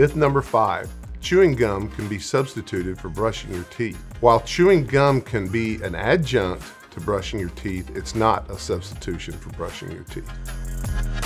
Myth number 5. Chewing gum can be substituted for brushing your teeth. While chewing gum can be an adjunct to brushing your teeth, it's not a substitution for brushing your teeth.